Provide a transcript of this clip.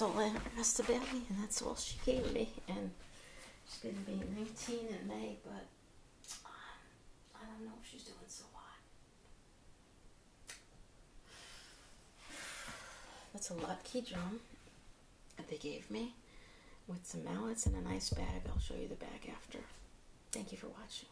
that's all I asked about me, and that's all she gave me. And she's going to be 19 in May, but I don't know if she's doing so hot. That's a LotKey drum that they gave me with some mallets and a nice bag. I'll show you the bag after. Thank you for watching.